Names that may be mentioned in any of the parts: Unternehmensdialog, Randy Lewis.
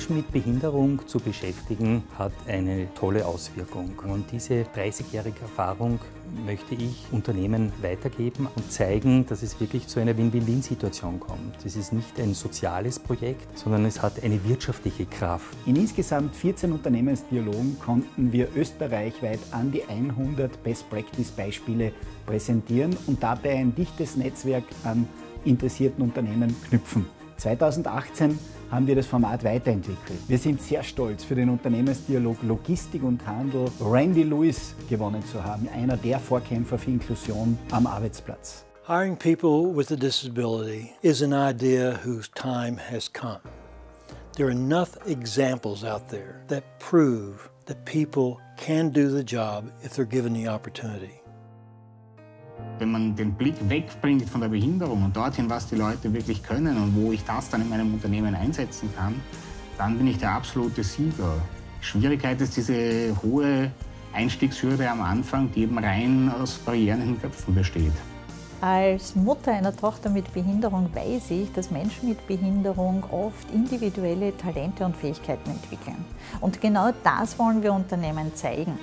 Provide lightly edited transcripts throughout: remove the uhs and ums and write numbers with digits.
Menschen mit Behinderung zu beschäftigen, hat eine tolle Auswirkung. Und diese 30-jährige Erfahrung möchte ich Unternehmen weitergeben und zeigen, dass es wirklich zu einer Win-Win-Win-Situation kommt. Es ist nicht ein soziales Projekt, sondern es hat eine wirtschaftliche Kraft. In insgesamt 14 Unternehmensdialogen konnten wir österreichweit an die 100 Best-Practice-Beispiele präsentieren und dabei ein dichtes Netzwerk an interessierten Unternehmen knüpfen. 2018 haben wir das Format weiterentwickelt. Wir sind sehr stolz, für den Unternehmensdialog Logistik und Handel Randy Lewis gewonnen zu haben, einer der Vorkämpfer für Inklusion am Arbeitsplatz. Hiring people with a disability is an idea whose time has come. There are enough examples out there that prove that people can do the job if they're given the opportunity. Wenn man den Blick wegbringt von der Behinderung und dorthin, was die Leute wirklich können und wo ich das dann in meinem Unternehmen einsetzen kann, dann bin ich der absolute Sieger. Schwierigkeit ist diese hohe Einstiegshürde am Anfang, die eben rein aus Barrieren in den Köpfen besteht. Als Mutter einer Tochter mit Behinderung weiß ich, dass Menschen mit Behinderung oft individuelle Talente und Fähigkeiten entwickeln. Und genau das wollen wir Unternehmen zeigen.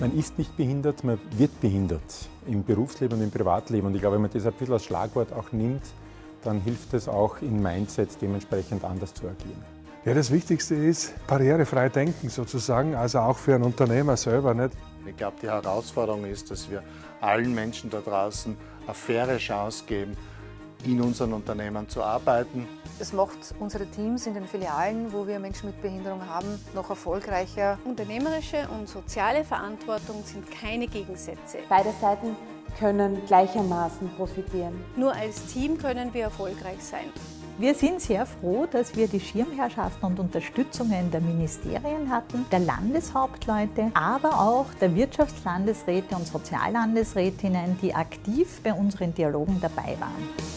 Man ist nicht behindert, man wird behindert im Berufsleben und im Privatleben. Und ich glaube, wenn man das ein bisschen als Schlagwort auch nimmt, dann hilft es auch im Mindset dementsprechend anders zu agieren. Ja, das Wichtigste ist barrierefrei denken sozusagen, also auch für einen Unternehmer selber. Nicht? Ich glaube, die Herausforderung ist, dass wir allen Menschen da draußen eine faire Chance geben, in unseren Unternehmen zu arbeiten. Es macht unsere Teams in den Filialen, wo wir Menschen mit Behinderung haben, noch erfolgreicher. Unternehmerische und soziale Verantwortung sind keine Gegensätze. Beide Seiten können gleichermaßen profitieren. Nur als Team können wir erfolgreich sein. Wir sind sehr froh, dass wir die Schirmherrschaften und Unterstützungen der Ministerien hatten, der Landeshauptleute, aber auch der Wirtschaftslandesräte und Soziallandesrätinnen, die aktiv bei unseren Dialogen dabei waren.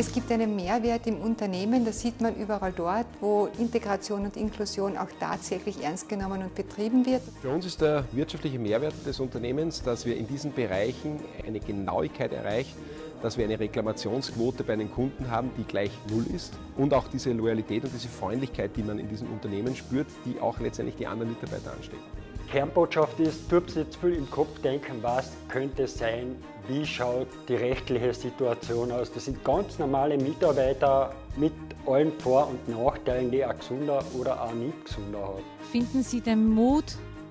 Es gibt einen Mehrwert im Unternehmen, das sieht man überall dort, wo Integration und Inklusion auch tatsächlich ernst genommen und betrieben wird. Für uns ist der wirtschaftliche Mehrwert des Unternehmens, dass wir in diesen Bereichen eine Genauigkeit erreichen, dass wir eine Reklamationsquote bei den Kunden haben, die gleich null ist und auch diese Loyalität und diese Freundlichkeit, die man in diesem Unternehmen spürt, die auch letztendlich die anderen Mitarbeiter ansteht. Kernbotschaft ist, tut jetzt viel im Kopf denken, was könnte es sein, wie schaut die rechtliche Situation aus. Das sind ganz normale Mitarbeiter mit allen Vor- und Nachteilen, die auch gesunder oder auch nicht gesunder haben. Finden Sie den Mut,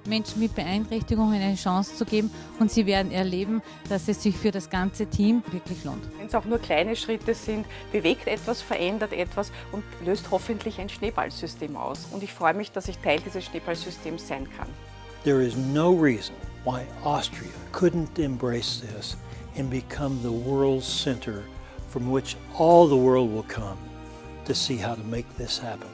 Menschen mit Beeinträchtigungen eine Chance zu geben und Sie werden erleben, dass es sich für das ganze Team wirklich lohnt. Wenn es auch nur kleine Schritte sind, bewegt etwas, verändert etwas und löst hoffentlich ein Schneeballsystem aus. Und ich freue mich, dass ich Teil dieses Schneeballsystems sein kann. There is no reason why Austria couldn't embrace this and become the world's center from which all the world will come to see how to make this happen.